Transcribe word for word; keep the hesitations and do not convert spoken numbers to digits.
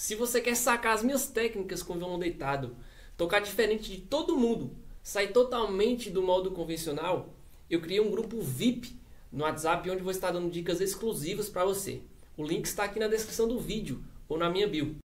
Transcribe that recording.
Se você quer sacar as minhas técnicas com violão deitado, tocar diferente de todo mundo, sair totalmente do modo convencional, eu criei um grupo V I P no WhatsApp onde vou estar dando dicas exclusivas para você. O link está aqui na descrição do vídeo ou na minha bio.